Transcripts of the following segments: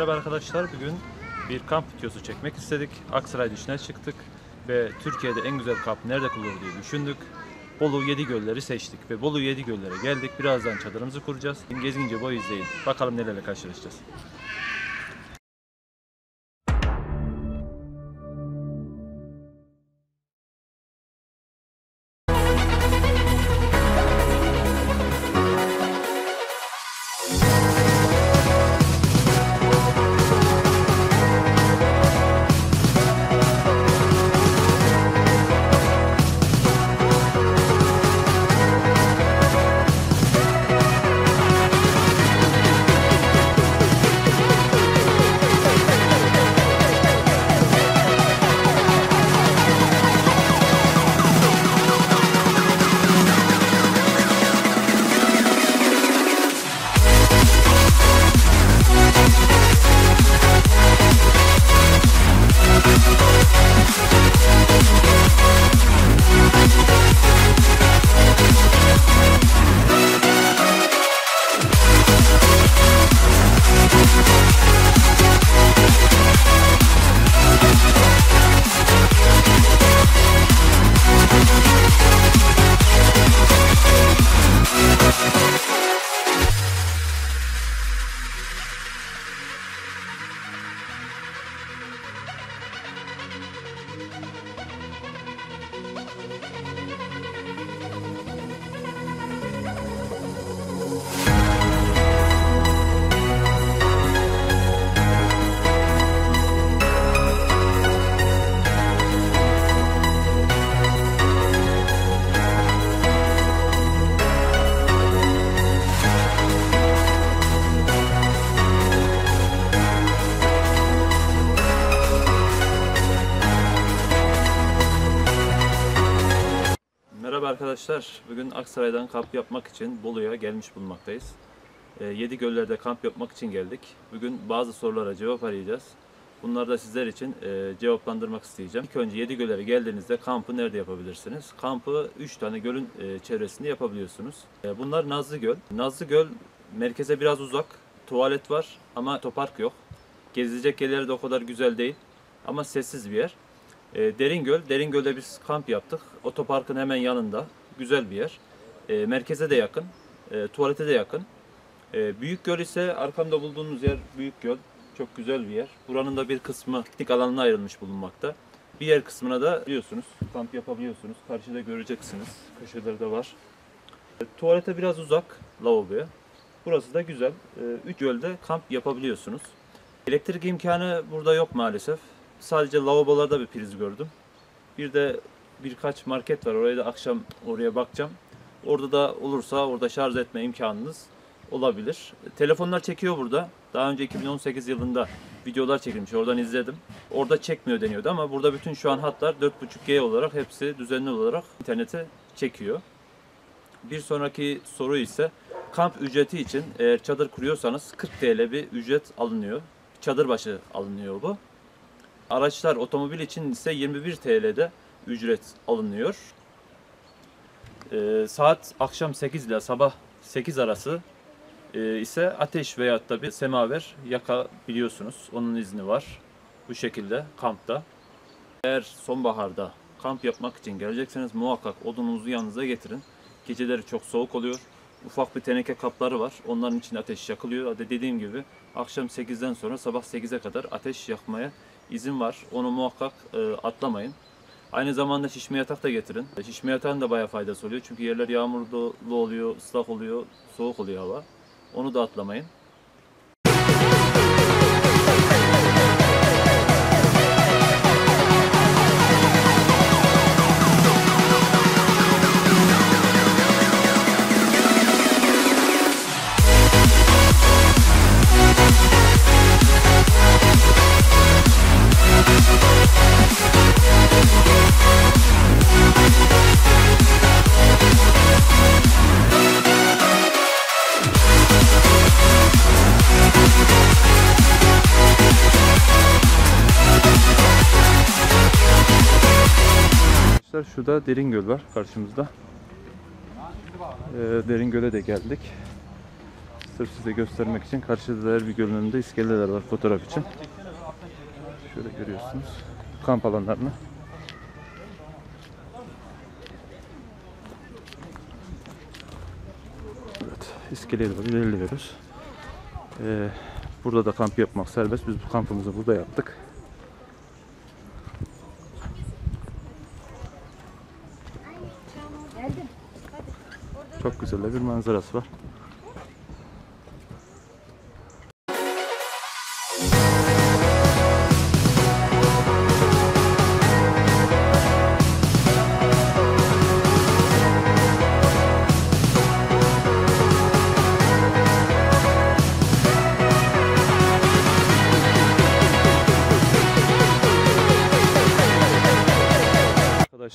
Merhaba arkadaşlar, bugün bir kamp videosu çekmek istedik. Aksaray'ın içine çıktık ve Türkiye'de en güzel kamp nerede kullanılır diye düşündük. Bolu Yedigöller'i seçtik ve Bolu Yedigöllere geldik. Birazdan çadırımızı kuracağız. Gezgince boyu izleyin. Bakalım nelerle karşılaşacağız. Arkadaşlar, bugün Aksaray'dan kamp yapmak için Bolu'ya gelmiş bulunmaktayız. Yedigöller'de kamp yapmak için geldik. Bugün bazı sorulara cevap arayacağız. Bunları da sizler için cevaplandırmak isteyeceğim. İlk önce Yedigöller'e geldiğinizde kampı nerede yapabilirsiniz? Kampı 3 tane gölün çevresinde yapabiliyorsunuz. Bunlar Nazlıgöl. Nazlıgöl merkeze biraz uzak. Tuvalet var ama otopark yok. Gezilecek yerleri de o kadar güzel değil. Ama sessiz bir yer. Derin Göl. Derin Göl'de biz kamp yaptık. Otoparkın hemen yanında. Güzel bir yer. Merkeze de yakın. Tuvalete de yakın. Büyük Göl ise arkamda bulduğunuz yer Büyük Göl. Çok güzel bir yer. Buranın da bir kısmı piknik alanına ayrılmış bulunmakta. Bir yer kısmına da biliyorsunuz. Kamp yapabiliyorsunuz. Karşıda göreceksiniz. Köşeleri de var. Tuvalete biraz uzak. Lavaboya. Burası da güzel. 3 gölde kamp yapabiliyorsunuz. Elektrik imkanı burada yok maalesef. Sadece lavabolarda bir priz gördüm. Bir de birkaç market var. Oraya da akşam oraya bakacağım. Orada da olursa orada şarj etme imkanınız olabilir. Telefonlar çekiyor burada. Daha önce 2018 yılında videolar çekilmiş. Oradan izledim. Orada çekmiyor deniyordu ama burada bütün şu an hatlar 4.5G olarak hepsi düzenli olarak internete çekiyor. Bir sonraki soru ise kamp ücreti için eğer çadır kuruyorsanız 40 TL bir ücret alınıyor. Çadır başı alınıyor bu. Araçlar, otomobil için ise 21 TL'de ücret alınıyor. Saat akşam 8 ile sabah 8 arası ise ateş veyahut da bir semaver yakabiliyorsunuz. Onun izni var. Bu şekilde kampta. Eğer sonbaharda kamp yapmak için gelecekseniz muhakkak odununuzu yanınıza getirin. Geceleri çok soğuk oluyor. Ufak bir teneke kapları var. Onların içinde ateş yakılıyor. Dediğim gibi akşam 8'den sonra sabah 8'e kadar ateş yakmaya izin var. Onu muhakkak atlamayın. Aynı zamanda şişme yatak da getirin. Şişme yatağın da bayağı faydası oluyor. Çünkü yerler yağmurlu oluyor, ıslak oluyor, soğuk oluyor hava. Onu da atlamayın. Şurada Derin Göl var karşımızda. Derin Göl'e de geldik. sırf size göstermek için. Karşıda Derin Göl'ün önünde iskeleler var fotoğraf için. Şöyle görüyorsunuz kamp alanlarını. Evet, iskeleye doğru ilerliyoruz. Burada da kamp yapmak serbest. Biz bu kampımızı burada yaptık. Çok güzel bir manzarası var.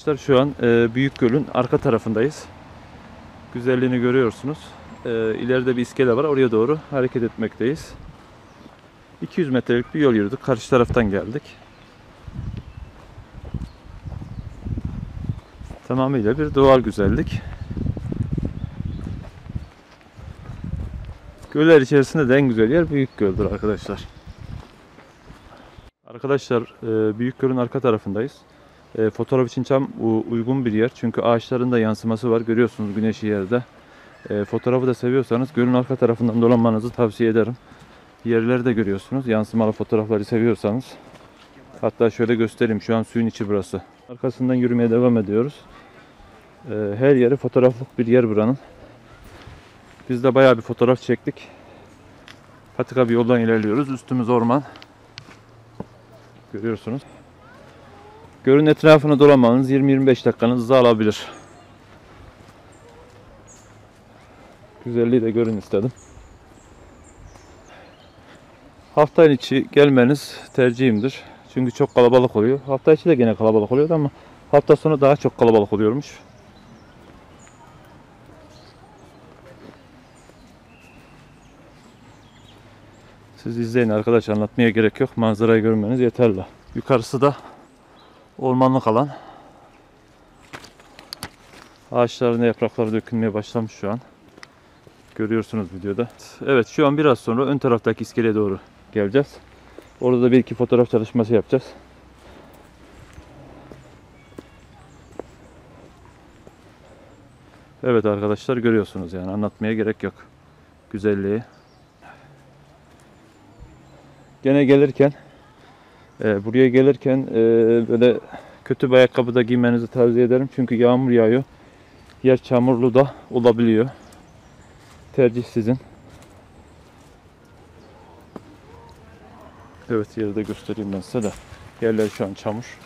Arkadaşlar şu an Büyük Göl'ün arka tarafındayız. Güzelliğini görüyorsunuz. İleride bir iskele var. Oraya doğru hareket etmekteyiz. 200 metrelik bir yol yürüdük. Karşı taraftan geldik. Tamamıyla bir doğal güzellik. Göller içerisinde de en güzel yer Büyük Göl'dür arkadaşlar. Arkadaşlar Büyük Göl'ün arka tarafındayız. Fotoğraf için tam uygun bir yer. Çünkü ağaçların da yansıması var. Görüyorsunuz güneşi yerde. Fotoğrafı da seviyorsanız gölün arka tarafından dolanmanızı tavsiye ederim. Yerleri de görüyorsunuz. Yansımalı fotoğrafları seviyorsanız. Hatta şöyle göstereyim. Şu an suyun içi burası. Arkasından yürümeye devam ediyoruz. Her yeri fotoğraflık bir yer buranın. Biz de bayağı bir fotoğraf çektik. Patika bir yoldan ilerliyoruz. Üstümüz orman. Görüyorsunuz. Gölün etrafını dolamanız 20-25 dakikanızı alabilir. Güzelliği de görün istedim. Hafta içi gelmeniz tercihimdir. Çünkü çok kalabalık oluyor. Hafta içi de gene kalabalık oluyordu ama hafta sonu daha çok kalabalık oluyormuş. Siz izleyin arkadaş, anlatmaya gerek yok. Manzarayı görmeniz yeterli. Yukarısı da ormanlık alan. Ağaçların yaprakları dökülmeye başlamış şu an. Görüyorsunuz videoda. Evet, şu an biraz sonra ön taraftaki iskeleye doğru geleceğiz. Orada da bir iki fotoğraf çalışması yapacağız. Evet arkadaşlar, görüyorsunuz yani anlatmaya gerek yok güzelliği. Gene gelirken buraya gelirken böyle kötü bir ayakkabı da giymenizi tavsiye ederim. Çünkü yağmur yağıyor. Yer çamurlu da olabiliyor. Tercih sizin. Evet, yeri de göstereyim ben size de. Yerler şu an çamur.